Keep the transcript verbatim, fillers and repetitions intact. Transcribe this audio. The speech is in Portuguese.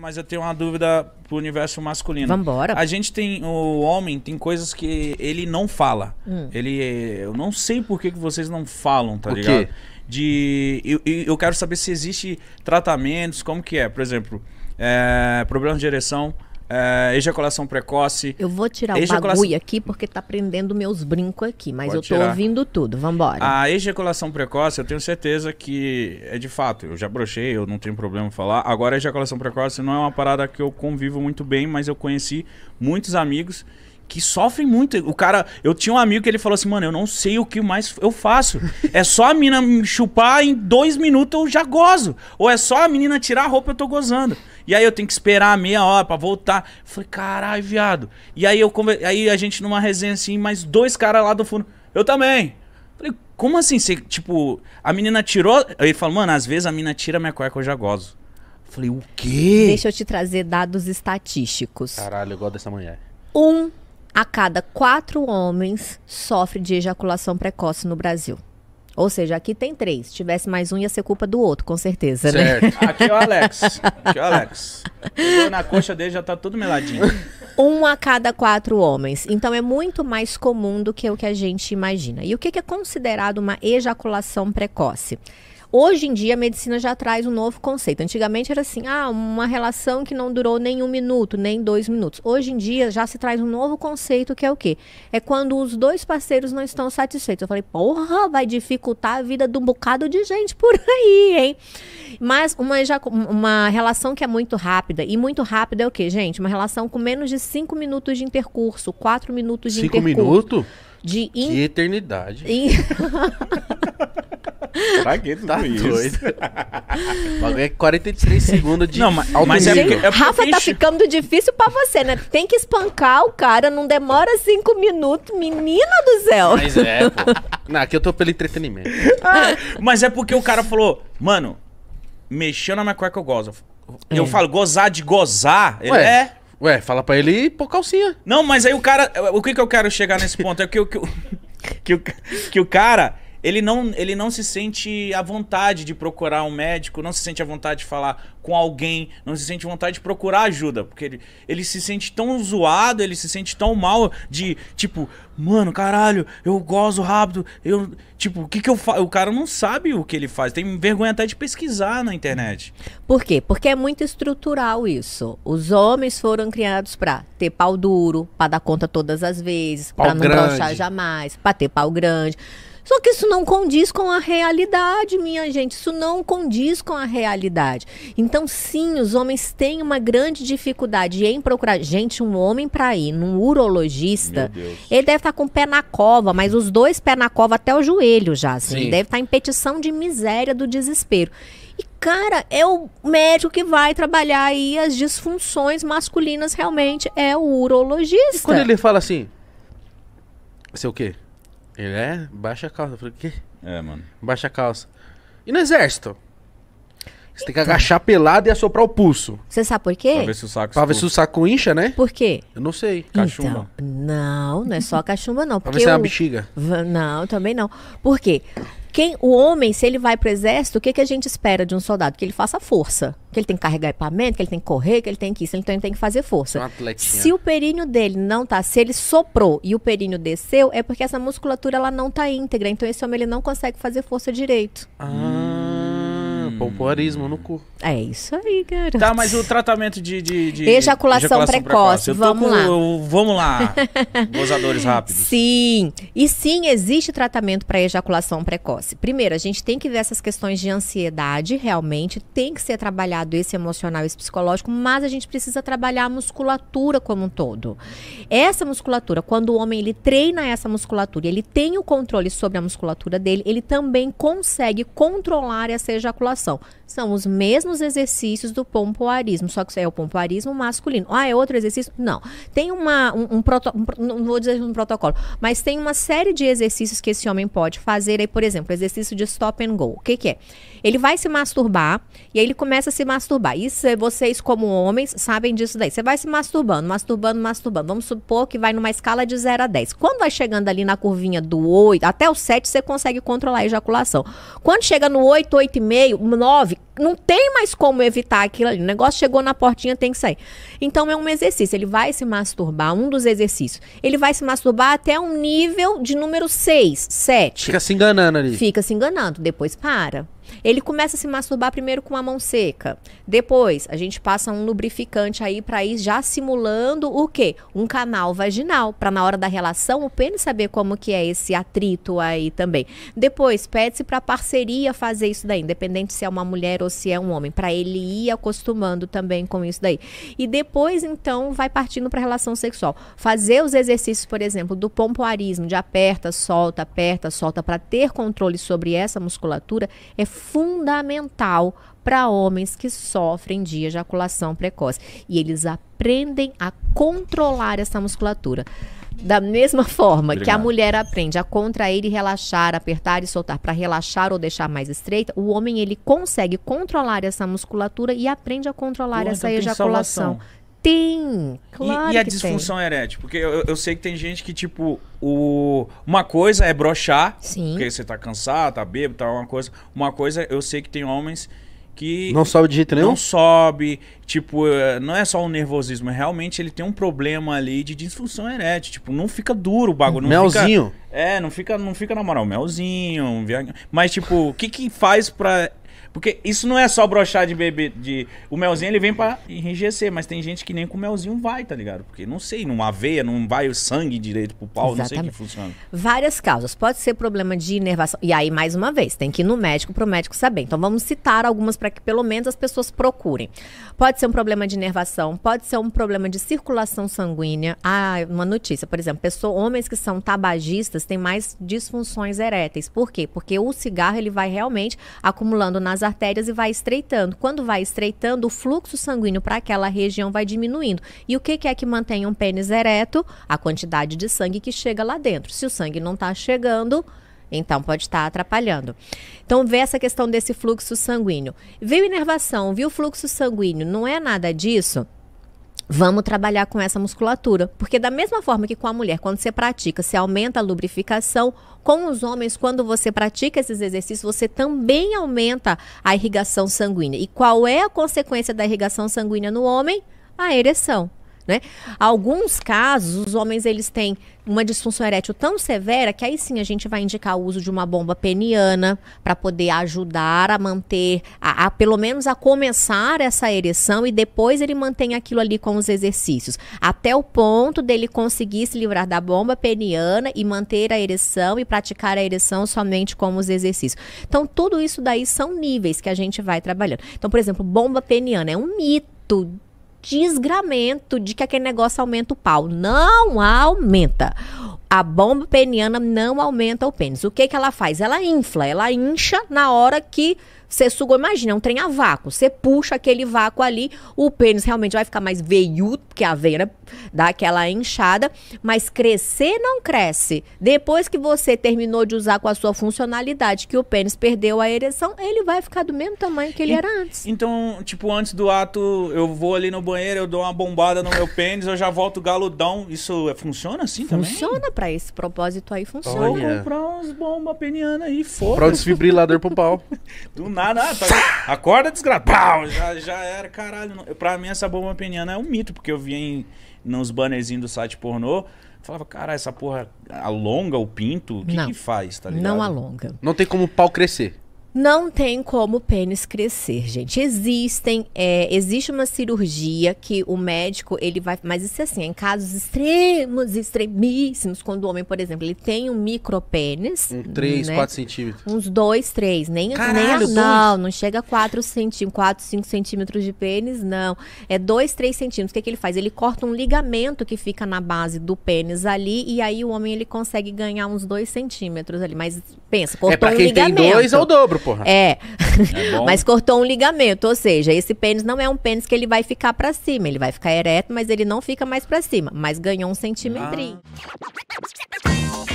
Mas eu tenho uma dúvida pro universo masculino. Vambora. A gente tem... O homem tem coisas que ele não fala. Hum. Ele... Eu não sei por que que vocês não falam, tá ligado? O quê? De... Eu, eu quero saber se existe tratamentos, como que é. Por exemplo, é, problemas de ereção, é, ejaculação precoce... Eu vou tirar ejaculação... o bagulho aqui porque tá prendendo meus brincos aqui. Mas Pode eu tô tirar. ouvindo tudo. Vambora. A ejaculação precoce, eu tenho certeza que é de fato. Eu já brochei, eu não tenho problema em falar. Agora, a ejaculação precoce não é uma parada que eu convivo muito bem, mas eu conheci muitos amigos... que sofrem muito. O cara... Eu tinha um amigo que ele falou assim, mano, eu não sei o que mais eu faço. É só a menina me chupar, em dois minutos eu já gozo. Ou é só a menina tirar a roupa, eu tô gozando. E aí eu tenho que esperar meia hora pra voltar. Eu falei, caralho, viado. E aí, eu conver... aí a gente numa resenha assim, mais dois caras lá do fundo. Eu também. Falei, como assim? Você, tipo, a menina tirou... Ele falou, mano, às vezes a menina tira minha cueca, eu já gozo. Eu falei, o quê? Deixa eu te trazer dados estatísticos. Caralho, eu gosto dessa mulher. Um... A cada quatro homens sofre de ejaculação precoce no Brasil. Ou seja, aqui tem três. Se tivesse mais um, ia ser culpa do outro, com certeza, né? Certo. Aqui é o Alex. Aqui é o Alex. Na coxa dele já tá tudo meladinho. Um a cada quatro homens. Então é muito mais comum do que o que a gente imagina. E o que é considerado uma ejaculação precoce? Hoje em dia, a medicina já traz um novo conceito. Antigamente era assim, ah, uma relação que não durou nem um minuto, nem dois minutos. Hoje em dia, já se traz um novo conceito, que é o quê? É quando os dois parceiros não estão satisfeitos. Eu falei, porra, vai dificultar a vida de um bocado de gente por aí, hein? Mas uma, uma relação que é muito rápida, e muito rápida é o quê, gente? Uma relação com menos de cinco minutos de intercurso, quatro minutos de cinco intercurso. Cinco minutos? De in... Que eternidade. In... Pra que tu tá doido? É quarenta e três segundos de... Não, mas, mas é porque, é porque Rafa, tá ficando difícil pra você, né? Tem que espancar o cara, não demora cinco minutos, menina do céu. Mas é, pô. Não, aqui eu tô pelo entretenimento. Ah, mas é porque o cara falou, mano, mexeu na minha cueca eu gozo. Eu é. falo, gozar de gozar? Ele, Ué. é... Ué, fala pra ele pôr calcinha. Não, mas aí o cara... O que que eu quero chegar nesse ponto? É que, que, que, que, que o cara... Ele não, ele não se sente à vontade de procurar um médico, não se sente à vontade de falar com alguém, não se sente à vontade de procurar ajuda. Porque ele, ele se sente tão zoado, ele se sente tão mal de, tipo, mano, caralho, eu gozo rápido, eu... Tipo, o que que eu faço? O cara não sabe o que ele faz, tem vergonha até de pesquisar na internet. Por quê? Porque é muito estrutural isso. Os homens foram criados pra ter pau duro, pra dar conta todas as vezes, pau pra não brochar jamais, pra ter pau grande... Só que isso não condiz com a realidade, minha gente. Isso não condiz com a realidade. Então, sim, os homens têm uma grande dificuldade em procurar. Gente, um homem pra ir num urologista, ele deve estar com o pé na cova, mas os dois pés na cova até o joelho já, assim. Ele deve estar em petição de miséria, do desespero. E, cara, é o médico que vai trabalhar aí as disfunções masculinas, realmente, é o urologista. E quando ele fala assim, sei o quê? Ele é? Baixa a calça. Eu falei, o quê? É, mano. Baixa a calça. E no exército? Você então, tem que agachar pelado e assoprar o pulso. Você sabe por quê? Pra ver se o saco, pra ver se o saco incha, né? Por quê? Eu não sei. Cachumba. Então, não, não é só cachumba, não. Pra ver se é uma bexiga. Não, também não. Por quê? Quem, o homem, se ele vai pro exército, o que que a gente espera de um soldado? Que ele faça força. Que ele tem que carregar equipamento, que ele tem que correr, que ele tem que isso. Então ele tem que fazer força. Um atletinha. Se o períneo dele não tá... Se ele soprou e o períneo desceu, é porque essa musculatura ela não tá íntegra. Então esse homem ele não consegue fazer força direito. Ah... Hum. Pompoarismo no cu. É isso aí, garoto. Tá, mas o tratamento de... de, de ejaculação, ejaculação precoce, precoce. Vamos, com, lá. Eu, vamos lá. Gozadores rápidos. Sim. E sim, existe tratamento para ejaculação precoce. Primeiro, a gente tem que ver essas questões de ansiedade, realmente. Tem que ser trabalhado esse emocional, esse psicológico, mas a gente precisa trabalhar a musculatura como um todo. Essa musculatura, quando o homem ele treina essa musculatura, ele tem o controle sobre a musculatura dele, ele também consegue controlar essa ejaculação. São os mesmos exercícios do pompoarismo, só que é o pompoarismo masculino. Ah, é outro exercício? Não. Tem uma, um, um, proto, um não vou dizer um protocolo, mas tem uma série de exercícios que esse homem pode fazer. Aí, por exemplo, o exercício de stop and go. O que que é? Ele vai se masturbar e aí ele começa a se masturbar. Isso vocês como homens sabem disso daí. Você vai se masturbando, masturbando, masturbando. Vamos supor que vai numa escala de zero a dez. Quando vai chegando ali na curvinha do oito, até o sete, você consegue controlar a ejaculação. Quando chega no oito, oito e meio, nove, não tem mais como evitar aquilo ali. O negócio chegou na portinha, tem que sair. Então é um exercício. Ele vai se masturbar, um dos exercícios. Ele vai se masturbar até um nível de número seis, sete. Fica se enganando ali. Fica se enganando, depois para. Ele começa a se masturbar primeiro com a mão seca. Depois, a gente passa um lubrificante aí para ir já simulando o quê? Um canal vaginal, para na hora da relação o pênis saber como que é esse atrito aí também. Depois, pede-se para parceria fazer isso daí, independente se é uma mulher ou se é um homem, para ele ir acostumando também com isso daí. E depois, então, vai partindo para a relação sexual. Fazer os exercícios, por exemplo, do pompoarismo, de aperta, solta, aperta, solta, para ter controle sobre essa musculatura, é fundamental para homens que sofrem de ejaculação precoce. E eles aprendem a controlar essa musculatura. Da mesma forma Obrigado. Que a mulher aprende a contrair e relaxar, apertar e soltar para relaxar ou deixar mais estreita, o homem ele consegue controlar essa musculatura e aprende a controlar Pô, essa então ejaculação. Tem, claro. E, e a que disfunção tem. Erétil? Porque eu, eu sei que tem gente que, tipo, o... uma coisa é broxar, Sim. porque você tá cansado, tá bêbado, tá uma coisa. Uma coisa, eu sei que tem homens que... Não sobe de jeito nenhum? Não sobe. Tipo, não é só um nervosismo, realmente ele tem um problema ali de disfunção erétil. Tipo, não fica duro o bagulho. Não melzinho? Fica, é, não fica, não fica na moral. Melzinho, viag... Mas, tipo, o que que faz pra... Porque isso não é só brochar de bebê. De... O melzinho ele vem pra enrijecer, mas tem gente que nem com o melzinho vai, tá ligado? Porque não sei, não aveia, não vai o sangue direito pro pau, Exatamente. Não sei o que funciona. Várias causas. Pode ser problema de inervação. E aí, mais uma vez, tem que ir no médico pro médico saber. Então vamos citar algumas para que pelo menos as pessoas procurem. Pode ser um problema de inervação, pode ser um problema de circulação sanguínea. Ah, uma notícia, por exemplo, pessoa, homens que são tabagistas têm mais disfunções eréteis. Por quê? Porque o cigarro ele vai realmente acumulando nas artérias e vai estreitando. Quando vai estreitando, o fluxo sanguíneo para aquela região vai diminuindo. E o que, que é que mantém um pênis ereto? A quantidade de sangue que chega lá dentro. Se o sangue não está chegando, então pode estar atrapalhando. Então vê essa questão desse fluxo sanguíneo. Viu inervação, viu fluxo sanguíneo, não é nada disso? Vamos trabalhar com essa musculatura. Porque da mesma forma que com a mulher, quando você pratica, você aumenta a lubrificação, com os homens, quando você pratica esses exercícios, você também aumenta a irrigação sanguínea. E qual é a consequência da irrigação sanguínea no homem? A ereção. Né? Alguns casos, os homens eles têm uma disfunção erétil tão severa que aí sim a gente vai indicar o uso de uma bomba peniana para poder ajudar a manter, a, a, pelo menos a começar essa ereção, e depois ele mantém aquilo ali com os exercícios, até o ponto dele conseguir se livrar da bomba peniana e manter a ereção e praticar a ereção somente com os exercícios. Então tudo isso daí são níveis que a gente vai trabalhando. Então, por exemplo, bomba peniana é um mito, desgramento de que aquele negócio aumenta o pau. Não aumenta. A bomba peniana não aumenta o pênis. O que que ela faz? Ela infla, ela incha na hora que você sugou. Imagina, é um trem a vácuo. Você puxa aquele vácuo ali, o pênis realmente vai ficar mais veiudo, porque a veia, né, dá aquela inchada, mas crescer não cresce. Depois que você terminou de usar com a sua funcionalidade, que o pênis perdeu a ereção, ele vai ficar do mesmo tamanho que ele e, era antes. Então, tipo, antes do ato, eu vou ali no banheiro, eu dou uma bombada no meu pênis, eu já volto galudão. Isso funciona assim funciona também? Funciona pra esse propósito aí, funciona. Vou comprar umas bombas penianas aí, foda-se. Comprar um desfibrilador pro pau. Do nada. Ah, não, tá... Acorda, desgraçado. Já, já era, caralho. Não... Pra mim, essa bomba peniana é um mito, porque eu via em... nos bannerzinhos do site pornô. Falava, caralho, essa porra alonga o pinto? O que, que faz, tá ligado? Não alonga. Não tem como o pau crescer. Não tem como o pênis crescer, gente. Existem, é, existe uma cirurgia que o médico, ele vai... Mas isso é assim, em casos extremos, extremíssimos, quando o homem, por exemplo, ele tem um micropênis... Um três, né? quatro centímetros. Uns dois, três. Nem, Caralho, nem Não, não chega a quatro, cinco centímetros de pênis, não. É dois, três centímetros. O que, é que ele faz? Ele corta um ligamento que fica na base do pênis ali, e aí o homem, ele consegue ganhar uns dois centímetros ali. Mas pensa, cortou é pra quem um ligamento. Tem dois, é o dobro. Porra. É, é mas cortou um ligamento, ou seja, esse pênis não é um pênis que ele vai ficar pra cima, ele vai ficar ereto, mas ele não fica mais pra cima, mas ganhou um centimetrinho. Ah.